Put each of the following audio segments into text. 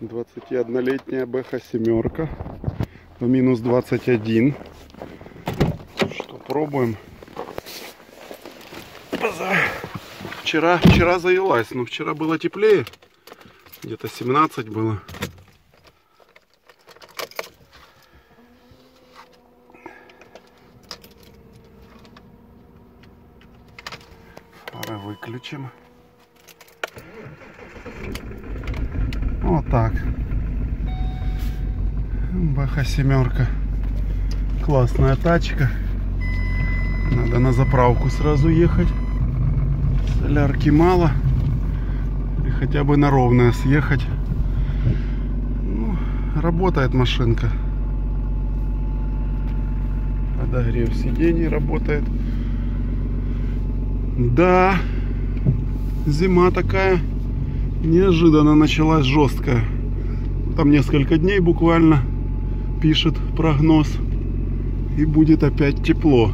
21-летняя Беха-семерка в минус 21. Что, пробуем? Вчера заелась, но вчера было теплее. Где-то 17 было. Пора выключим. Вот так. Беха-семерка. Классная тачка. Надо на заправку сразу ехать. Солярки мало. Или хотя бы на ровное съехать. Ну, работает машинка. Подогрев сидений работает. Да. Зима такая. Неожиданно началась жесткая. Там несколько дней буквально, пишет прогноз. И будет опять тепло.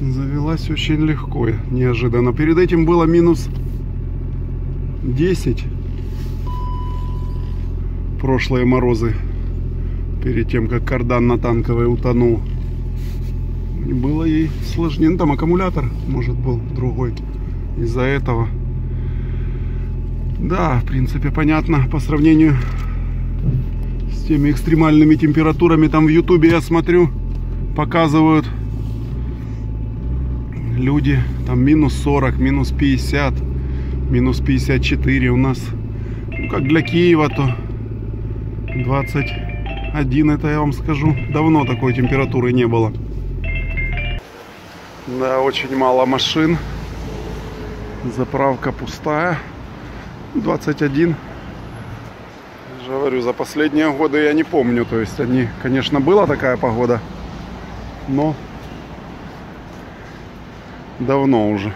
Завелась очень легко, неожиданно. Перед этим было минус 10. Прошлые морозы. Перед тем, как кардан на танковой утонул. Было ей сложнее. Ну, там аккумулятор, может, был другой. Из-за этого... Да, в принципе, понятно, по сравнению с теми экстремальными температурами. Там в Ютубе я смотрю, показывают люди, там минус 40, минус 50, минус 54 у нас. Ну, как для Киева, то 21, это я вам скажу. Давно такой температуры не было. Да, очень мало машин. Заправка пустая. 21. Я же говорю, за последние годы я не помню. То есть они, конечно, была такая погода, но давно уже.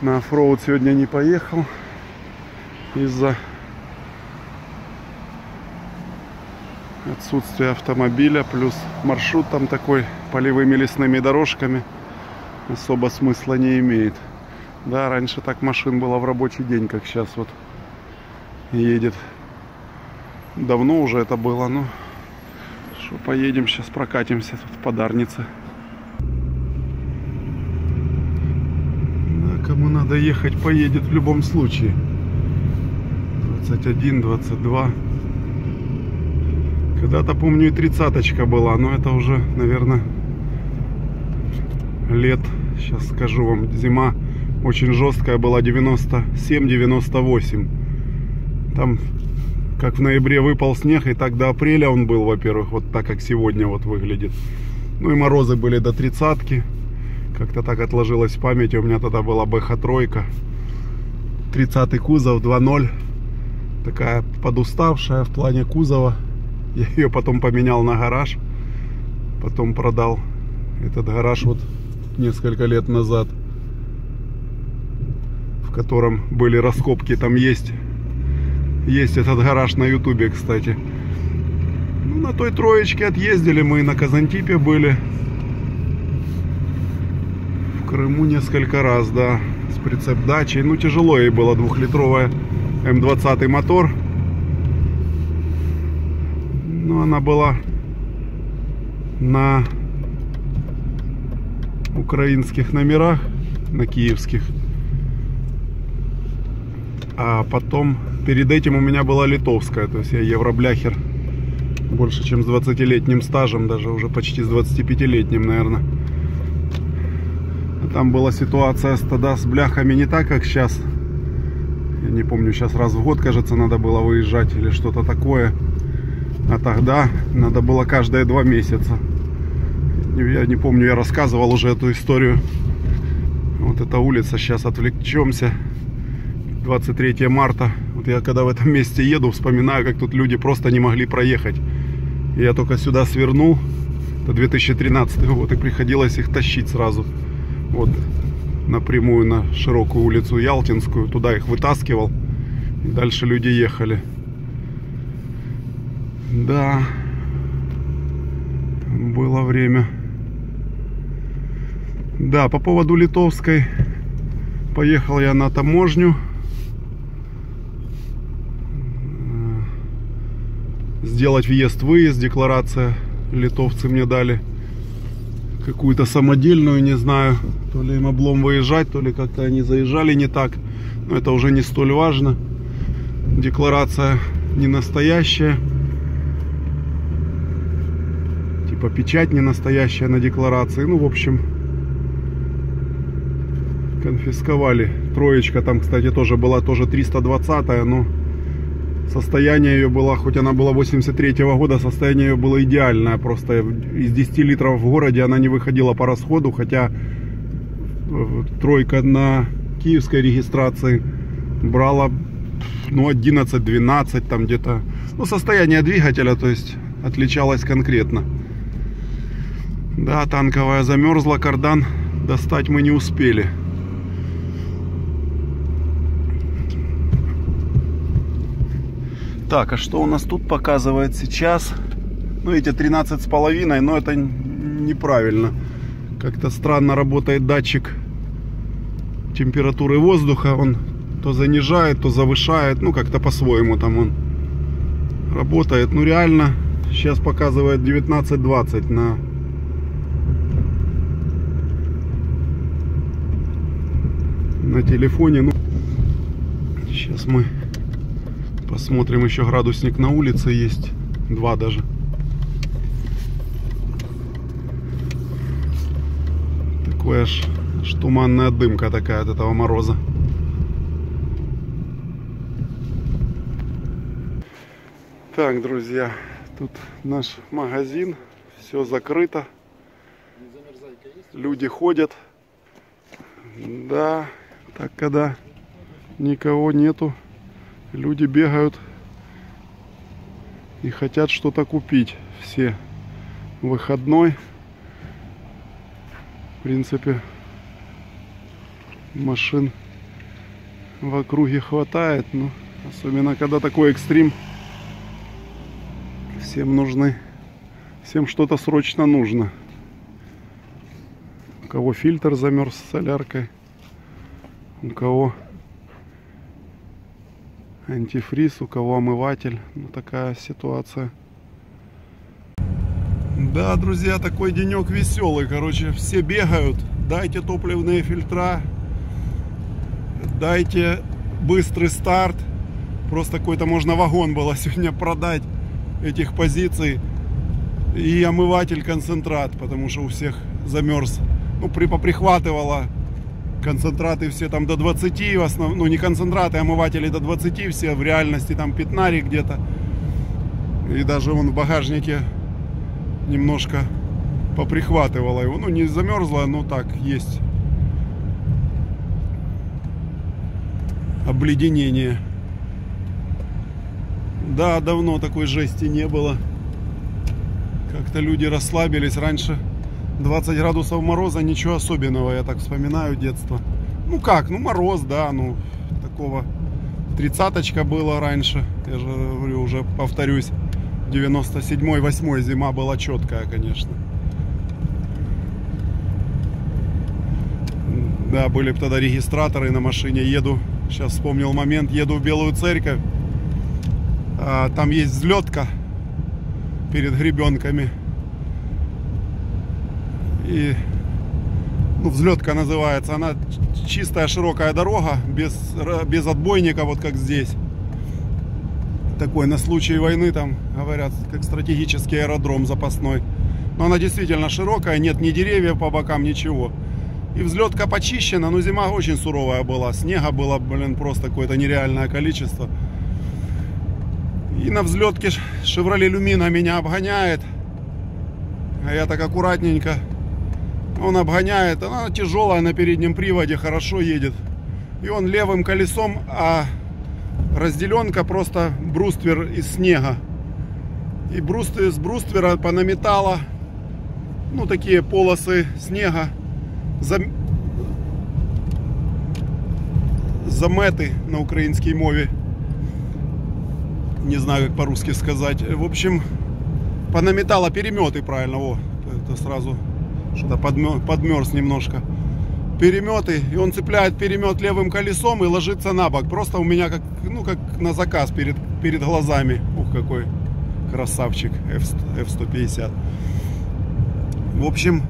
На оффроуд сегодня не поехал из-за отсутствия автомобиля. Плюс маршрут там такой полевыми лесными дорожками особо смысла не имеет. Да, раньше так машин было в рабочий день, как сейчас вот едет. Давно уже это было, ну что, поедем, сейчас прокатимся тут по Дарнице. Да, кому надо ехать, поедет в любом случае. 21, 22. Когда-то, помню, и 30-очка была, но это уже, наверное, лет, сейчас скажу вам, зима. Очень жесткая была, 97-98. Там как в ноябре выпал снег, и так до апреля он был, во-первых, вот так, как сегодня вот выглядит. Ну и морозы были до 30-ки. Как-то так отложилось в памяти. У меня тогда была Беха-тройка. 30-й кузов, 2.0. Такая подуставшая в плане кузова. Я ее потом поменял на гараж. Потом продал этот гараж вот несколько лет назад, в котором были раскопки. Там есть этот гараж на Ютубе, кстати. Ну, на той троечке отъездили мы, на Казантипе были, в Крыму несколько раз, да, с прицеп-дачей. Ну, тяжело ей было, двухлитровая М20 мотор. Ну, она была на украинских номерах, на киевских. А потом, перед этим у меня была литовская, то есть я евробляхер, больше чем с 20-летним стажем, даже уже почти с 25-летним, наверное. А там была ситуация тогда с бляхами не так, как сейчас. Я не помню, сейчас раз в год, кажется, надо было выезжать или что-то такое. А тогда надо было каждые 2 месяца. Я не помню, я рассказывал уже эту историю. Вот эта улица, сейчас отвлечемся. 23 марта. Вот я когда в этом месте еду, вспоминаю, как тут люди просто не могли проехать. И я только сюда свернул. Это 2013 год. И приходилось их тащить сразу. Вот напрямую на широкую улицу Ялтинскую. Туда их вытаскивал. И дальше люди ехали. Да. Было время. Да, по поводу литовской. Поехал я на таможню. делать въезд-выезд, декларация. Литовцы мне дали какую-то самодельную, не знаю, то ли им облом выезжать, то ли как-то они заезжали не так. Но это уже не столь важно. Декларация не настоящая. Типа печать не настоящая на декларации. Ну, в общем, конфисковали. Троечка там, кстати, тоже была, тоже 320-я, но состояние ее было, хоть она была 83-го года, состояние ее было идеальное. Просто из 10 литров в городе она не выходила по расходу, хотя тройка на киевской регистрации брала, ну, 11-12 там где-то. Ну, состояние двигателя, то есть, отличалось конкретно. Да, танковая замерзла, кардан достать мы не успели. Так, а что у нас тут показывает сейчас? Ну, эти 13,5, но это неправильно. Как-то странно работает датчик температуры воздуха. Он то занижает, то завышает. Ну, как-то по-своему там он работает. Ну, реально, сейчас показывает 19,20 на... телефоне. Ну, сейчас мы... посмотрим, еще градусник на улице есть. 2 даже. Такое аж туманная дымка такая от этого мороза. Так, друзья, тут наш магазин. Все закрыто. Люди ходят. Да, так когда никого нету. Люди бегают и хотят что-то купить. Все выходной. В принципе, машин в округе хватает. Но особенно, когда такой экстрим, всем нужны, всем что-то срочно нужно. У кого фильтр замерз с соляркой, у кого... антифриз, у кого омыватель. Ну, такая ситуация. Да, друзья, такой денек веселый. Короче, все бегают. Дайте топливные фильтра. Дайте быстрый старт. Просто какой-то можно вагон было сегодня продать этих позиций. И омыватель, концентрат, потому что у всех замерз. Ну, поприхватывало. Концентраты все там до 20, в основном, ну, не концентраты, омыватели до 20, все в реальности там 15 где-то. И даже он в багажнике немножко поприхватывало его. Ну, не замерзло, но так, есть обледенение. Да, давно такой жести не было. Как-то люди расслабились. Раньше 20 градусов мороза, ничего особенного, я так вспоминаю детство. Ну как, ну мороз, да, ну такого 30-очка было раньше. Я же говорю, уже повторюсь, 97-8 зима была четкая, конечно. Да, были тогда регистраторы на машине. Еду, сейчас вспомнил момент, еду в Белую Церковь. Там есть взлетка перед гребенками. И, ну, взлетка называется. Она чистая широкая дорога, без отбойника, вот как здесь. Такой на случай войны, там говорят, как стратегический аэродром запасной. Но она действительно широкая, нет ни деревьев по бокам, ничего. И взлетка почищена, но зима очень суровая была. Снега было, блин, просто какое-то нереальное количество. И на взлетке «Шевроле Люмина» меня обгоняет. А я так аккуратненько. Он обгоняет, она тяжелая на переднем приводе, хорошо едет. И он левым колесом, а разделенка просто бруствер из снега. И с бруствера понаметала, ну, такие полосы снега, заметы на украинской мове. Не знаю, как по-русски сказать. В общем, понаметала переметы, правильно, во, это сразу... Что-то подмерз немножко. Переметы. И он цепляет перемет левым колесом и ложится на бок. Просто у меня как, ну, как на заказ перед глазами. Ух, какой красавчик F-150. В общем,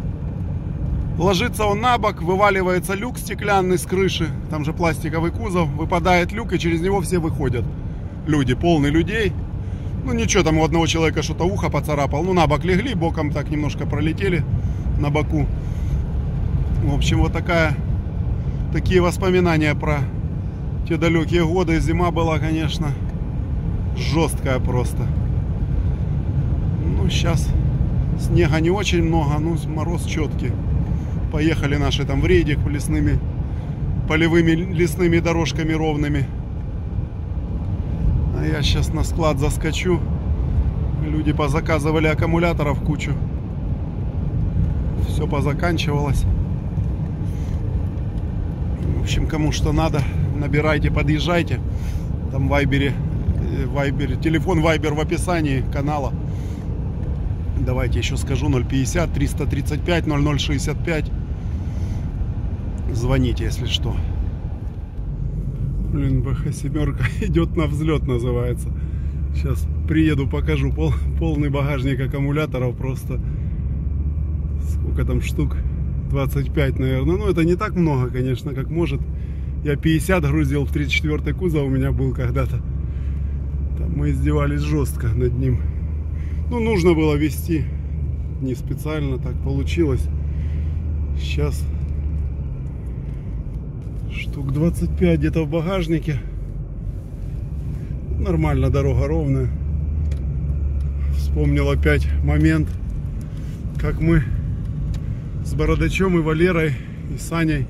ложится он на бок, вываливается люк стеклянный с крыши, там же пластиковый кузов, выпадает люк, и через него все выходят. Люди, полный людей. Ну ничего, там у одного человека что-то ухо поцарапал. Ну на бок легли, боком так немножко пролетели на боку. В общем, вот такие воспоминания про те далекие годы. Зима была, конечно, жесткая просто. Ну сейчас снега не очень много, ну мороз четкий. Поехали наши там в рейдик лесными, полевыми лесными дорожками ровными. А я сейчас на склад заскочу. Люди позаказывали аккумуляторов кучу. Все позаканчивалось. В общем, кому что надо, набирайте, подъезжайте. Там в Вайбере, телефон Вайбер в описании канала. Давайте еще скажу: 050 335 0065. Звоните, если что. Блин, Беха-семерка идет на взлет, называется. Сейчас приеду, покажу. Полный багажник аккумуляторов просто. Сколько там штук? 25, наверное. Ну, это не так много, конечно, как может. Я 50 грузил, в 34-й кузов у меня был когда-то. Там мы издевались жестко над ним. Ну, нужно было вести. Не специально так получилось. Сейчас штук 25 где-то в багажнике. Нормально, дорога ровная. Вспомнил опять момент, как мы с Бородачом и Валерой, и Саней.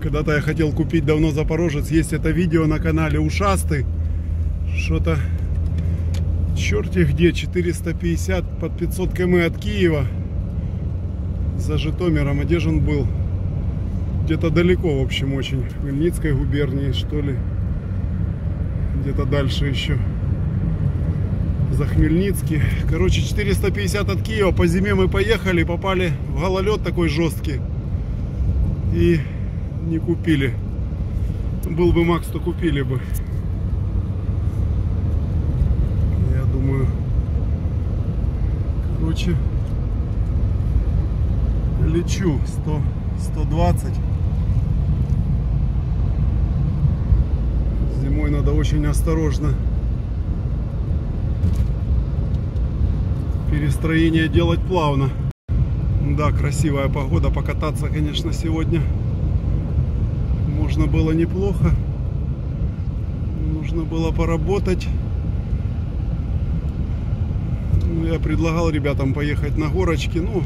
Когда-то я хотел купить давно запорожец. Есть это видео на канале «Ушастый». Что-то черти где, 450 под 500 км от Киева. За Житомиром. А где же он был? Где-то далеко, в общем, очень. В Хмельницкой губернии, что ли. Где-то дальше еще. За Хмельницкий. Короче, 450 от Киева. По зиме мы поехали, попали в гололед такой жесткий. И не купили. Был бы Макс, то купили бы. Я думаю. Короче, лечу 100-120. Зимой надо очень осторожно. Перестроение делать плавно. Да, красивая погода. Покататься, конечно, сегодня можно было неплохо. Нужно было поработать. Ну, я предлагал ребятам поехать на горочки. Ну,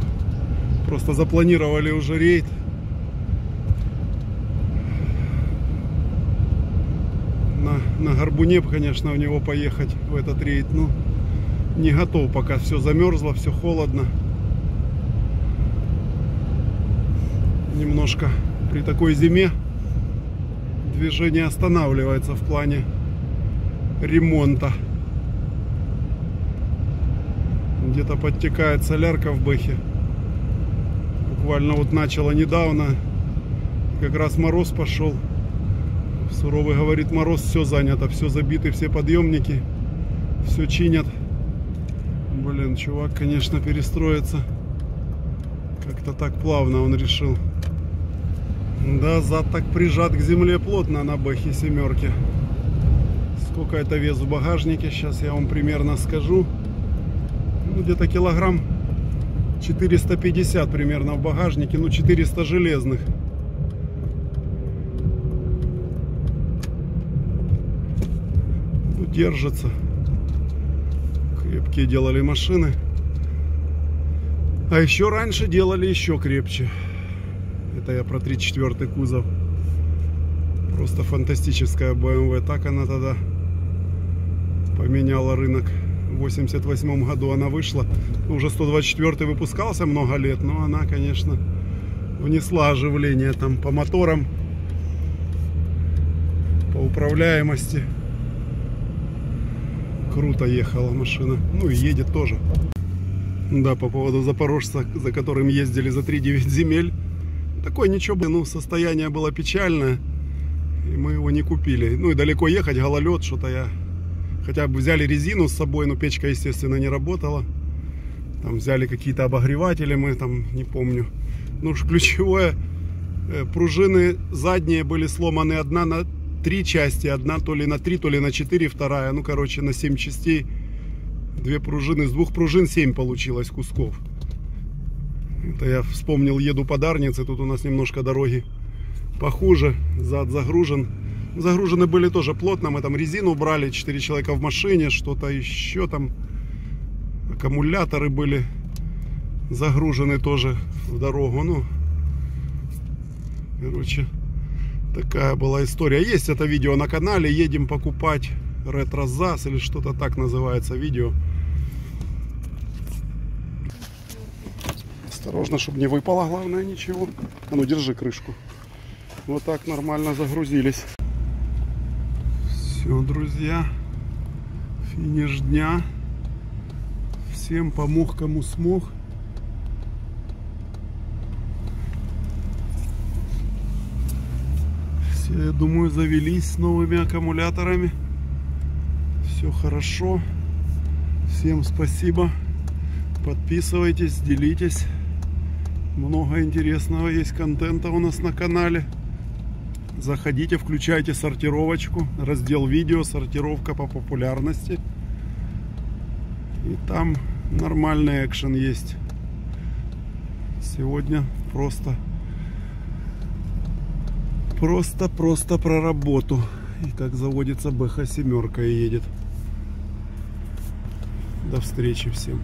просто запланировали уже рейд. На горбуне, конечно, у него поехать в этот рейд. Ну, не готов пока, все замерзло, все холодно. Немножко при такой зиме движение останавливается в плане ремонта. Где-то подтекает солярка в Бэхе. Буквально вот начало недавно. Как раз мороз пошел. Суровый говорит: мороз, все занято, все забиты, все подъемники, все чинят. Блин, чувак, конечно, перестроится. Как-то так плавно он решил. Да, зад так прижат к земле плотно на Бэхе-семерке. Сколько это вес в багажнике, сейчас я вам примерно скажу. Ну, где-то килограмм 450 примерно в багажнике, ну 400 железных. Ну, держится. Крепкие делали машины. А еще раньше делали еще крепче. Это я про 34-й кузов. Просто фантастическая BMW. Так она тогда поменяла рынок. В 88-м году она вышла. Уже 124-й выпускался много лет, но она, конечно, внесла оживление там по моторам, по управляемости. Круто ехала машина. Ну и едет тоже. Да, по поводу запорожца, за которым ездили за 3-9 земель. Такое ничего, ну, состояние было печальное. И мы его не купили. Ну и далеко ехать, гололед, что-то я Хотя бы взяли резину с собой, но печка, естественно, не работала. Там взяли какие-то обогреватели, мы там, не помню. Ну уж ключевое, пружины задние были сломаны, одна на 3 части, одна то ли на 3, то ли на 4, вторая, ну короче, на 7 частей. Две пружины, из 2 пружин 7 получилось кусков. Это я вспомнил, еду по Дарнице, тут у нас немножко дороги похуже, зад загружен. Загружены были тоже плотно, мы там резину брали, 4 человека в машине, что-то еще там, аккумуляторы были загружены тоже в дорогу. Ну, короче, такая была история. Есть это видео на канале, едем покупать ретро-заз или что-то так называется видео. Осторожно, чтобы не выпало, главное, ничего. А ну, держи крышку. Вот так нормально загрузились. Все, друзья, финиш дня. Всем помог, кому смог. Все, я думаю, завелись с новыми аккумуляторами. Все хорошо. Всем спасибо. Подписывайтесь, делитесь. Много интересного есть контента у нас на канале. Заходите, включайте сортировочку. Раздел видео, сортировка по популярности. И там нормальный экшен есть. Сегодня просто про работу. И как заводится Беха-семерка и едет. До встречи всем.